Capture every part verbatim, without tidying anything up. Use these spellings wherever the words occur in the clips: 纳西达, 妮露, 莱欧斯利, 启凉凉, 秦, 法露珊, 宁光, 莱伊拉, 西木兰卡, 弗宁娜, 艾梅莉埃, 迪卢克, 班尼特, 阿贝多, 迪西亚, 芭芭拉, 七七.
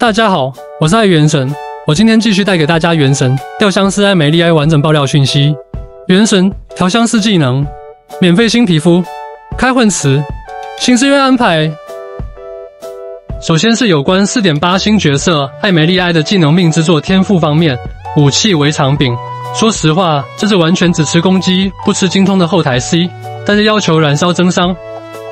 大家好，我是爱原神，我今天继续带给大家原神调香师艾梅莉埃完整爆料讯息。原神调香师技能，免费新皮肤，开混池，新资源安排。首先是有关 四点八 新角色艾梅莉埃的技能命制作天赋方面，武器围场柄。说实话，这是完全只吃攻击不吃精通的后台 C， 但是要求燃烧增伤，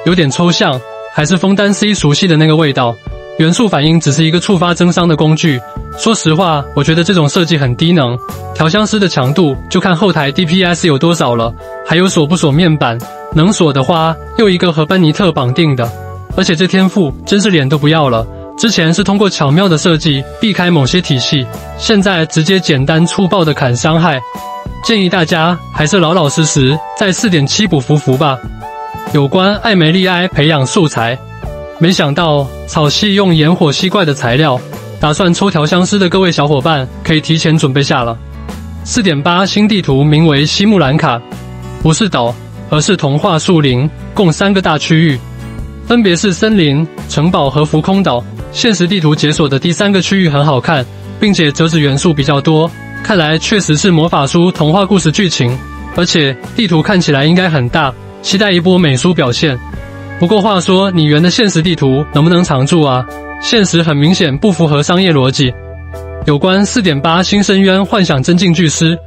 有点抽象，还是枫丹 C 熟悉的那个味道。 元素反应只是一个触发增伤的工具，说实话，我觉得这种设计很低能。调香师的强度就看后台 D P S 有多少了，还有锁不锁面板，能锁的话，又一个和班尼特绑定的。而且这天赋真是脸都不要了，之前是通过巧妙的设计避开某些体系，现在直接简单粗暴的砍伤害。建议大家还是老老实实在 四点七 补服服吧。有关艾梅莉埃培养素材。 没想到草系用炎火吸怪的材料，打算抽调香师的各位小伙伴可以提前准备下了。四点八 新地图名为西木兰卡，不是岛，而是童话树林，共三个大区域，分别是森林、城堡和浮空岛。现实地图解锁的第三个区域很好看，并且折纸元素比较多，看来确实是魔法书童话故事剧情，而且地图看起来应该很大，期待一波美术表现。 不过话说，你原的现实地图能不能常驻啊？现实很明显不符合商业逻辑。有关 四点八 新深渊幻想真境巨师，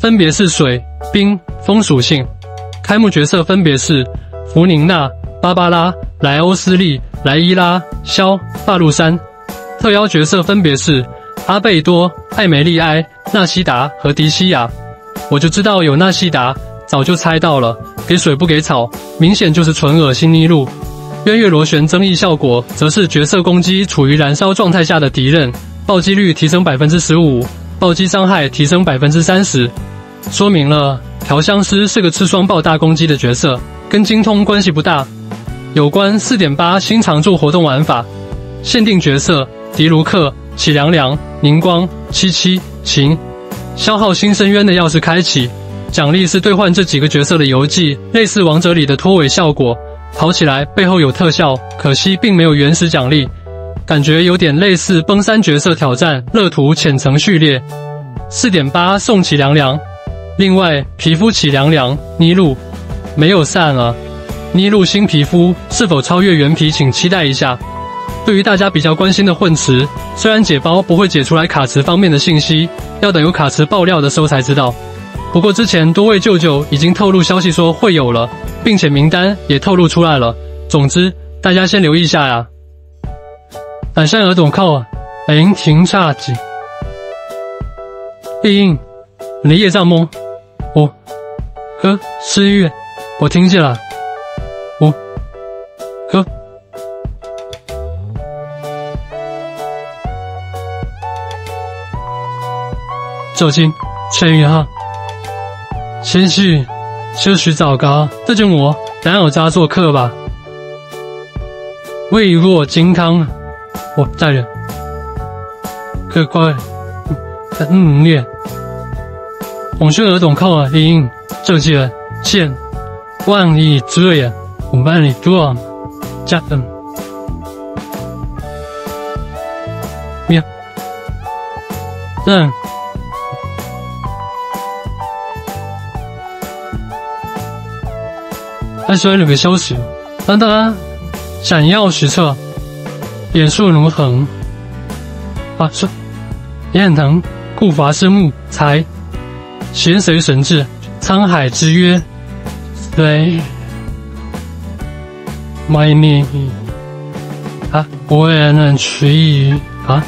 分别是水、冰、风属性。开幕角色分别是弗宁娜、芭芭拉、莱欧斯利、莱伊拉、肖、法露珊。特邀角色分别是阿贝多、艾梅莉埃、纳西达和迪西亚。我就知道有纳西达。 早就猜到了，给水不给草，明显就是纯恶心逆路。渊月螺旋增益效果则是角色攻击处于燃烧状态下的敌人，暴击率提升 百分之十五， 暴击伤害提升 百分之三十。说明了调香师是个吃双爆大攻击的角色，跟精通关系不大。有关 四点八 新常驻活动玩法，限定角色迪卢克、启凉凉、宁光、七七、秦，消耗新深渊的钥匙开启。 奖励是兑换这几个角色的游记，类似王者里的拖尾效果，跑起来背后有特效，可惜并没有原始奖励，感觉有点类似崩山角色挑战乐土浅层序列。四点八 送启凉凉，另外皮肤启凉凉妮露没有散啊，妮露新皮肤是否超越原皮，请期待一下。对于大家比较关心的混池，虽然解包不会解出来卡池方面的信息，要等有卡池爆料的时候才知道。 不过之前多位舅舅已经透露消息说会有了，并且名单也透露出来了。总之，大家先留意一下呀。俺山儿懂靠啊，零停差几。丽英，你的业障梦，我、哦，呵，诗月，我听见了，我、哦，呵。 走进陈云哈。 谦虚，休息早高，这就我男友家做客吧。未若金汤，我在人，乖乖，嗯练。孔雀儿懂靠啊，因这些人见万里之远，我万里多加分。咩？嗯。 还需要两个消息。当当，闪耀史册，眼树如恒。啊，是眼很疼，故伐生木才。咸随神志，沧海之约。对 ，my name 啊，我也能随意啊。